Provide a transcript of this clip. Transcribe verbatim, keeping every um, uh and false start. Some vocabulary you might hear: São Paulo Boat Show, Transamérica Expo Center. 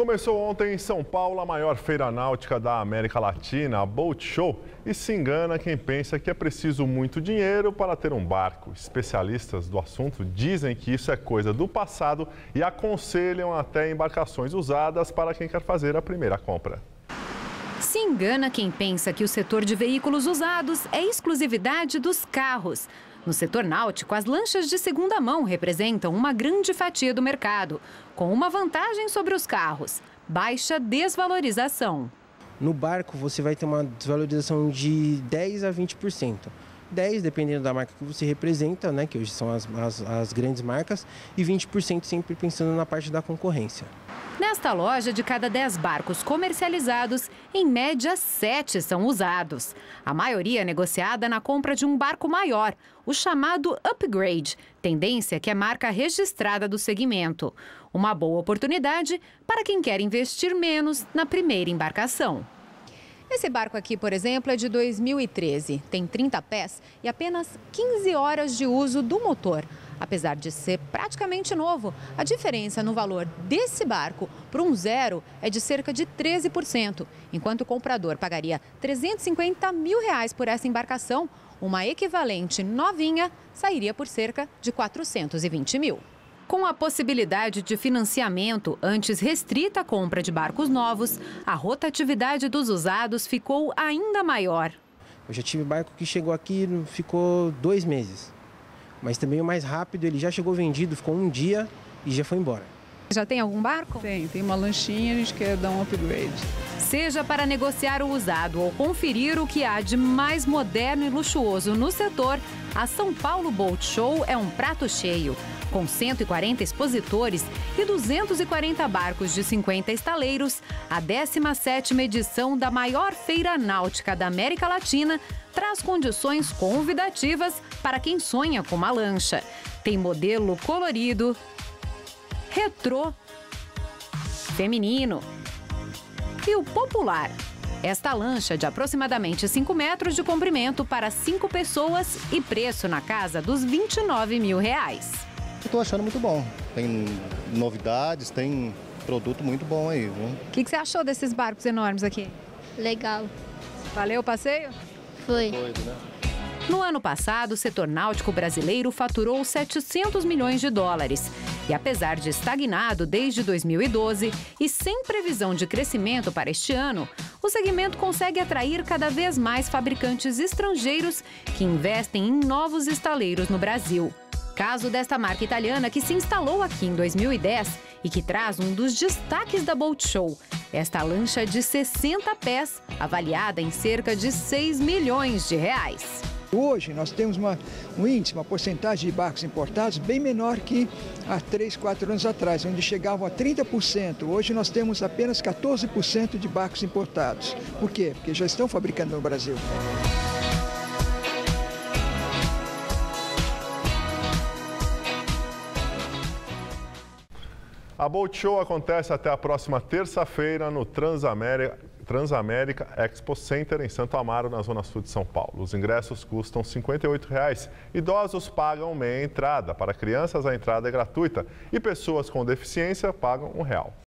Começou ontem em São Paulo a maior feira náutica da América Latina, a Boat Show, e se engana quem pensa que é preciso muito dinheiro para ter um barco. Especialistas do assunto dizem que isso é coisa do passado e aconselham até embarcações usadas para quem quer fazer a primeira compra. Se engana quem pensa que o setor de veículos usados é exclusividade dos carros. No setor náutico, as lanchas de segunda mão representam uma grande fatia do mercado, com uma vantagem sobre os carros: baixa desvalorização. No barco, você vai ter uma desvalorização de dez a vinte por cento. dez por cento dependendo da marca que você representa, né, que hoje são as, as, as grandes marcas, e vinte por cento sempre pensando na parte da concorrência. Nesta loja, de cada dez barcos comercializados, em média, sete são usados. A maioria é negociada na compra de um barco maior, o chamado upgrade, tendência que é marca registrada do segmento. Uma boa oportunidade para quem quer investir menos na primeira embarcação. Esse barco aqui, por exemplo, é de dois mil e treze, tem trinta pés e apenas quinze horas de uso do motor. Apesar de ser praticamente novo, a diferença no valor desse barco para um zero é de cerca de treze por cento. Enquanto o comprador pagaria trezentos e cinquenta mil reais por essa embarcação, uma equivalente novinha sairia por cerca de quatrocentos e vinte mil. Com a possibilidade de financiamento antes restrita à compra de barcos novos, a rotatividade dos usados ficou ainda maior. Eu já tive barco que chegou aqui e ficou dois meses, mas também o mais rápido, ele já chegou vendido, ficou um dia e já foi embora. Já tem algum barco? Tem, tem uma lanchinha, a gente quer dar um upgrade. Seja para negociar o usado ou conferir o que há de mais moderno e luxuoso no setor, a São Paulo Boat Show é um prato cheio. Com cento e quarenta expositores e duzentos e quarenta barcos de cinquenta estaleiros, a décima sétima edição da maior feira náutica da América Latina traz condições convidativas para quem sonha com uma lancha. Tem modelo colorido, retrô, feminino e o popular. Esta lancha de aproximadamente cinco metros de comprimento para cinco pessoas e preço na casa dos vinte e nove mil reais. Estou achando muito bom. Tem novidades, tem produto muito bom aí, viu? O que, que você achou desses barcos enormes aqui? Legal. Valeu o passeio? Foi. No ano passado, o setor náutico brasileiro faturou setecentos milhões de dólares. E apesar de estagnado desde dois mil e doze e sem previsão de crescimento para este ano, o segmento consegue atrair cada vez mais fabricantes estrangeiros que investem em novos estaleiros no Brasil. Caso desta marca italiana que se instalou aqui em dois mil e dez e que traz um dos destaques da Boat Show. Esta lancha de sessenta pés, avaliada em cerca de seis milhões de reais. Hoje nós temos uma, um índice, uma porcentagem de barcos importados bem menor que há três, quatro anos atrás, onde chegavam a trinta por cento. Hoje nós temos apenas quatorze por cento de barcos importados. Por quê? Porque já estão fabricando no Brasil. A Boat Show acontece até a próxima terça-feira no Transamérica, Transamérica Expo Center, em Santo Amaro, na zona sul de São Paulo. Os ingressos custam cinquenta e oito reais. Idosos pagam meia entrada. Para crianças, a entrada é gratuita. E pessoas com deficiência pagam um real.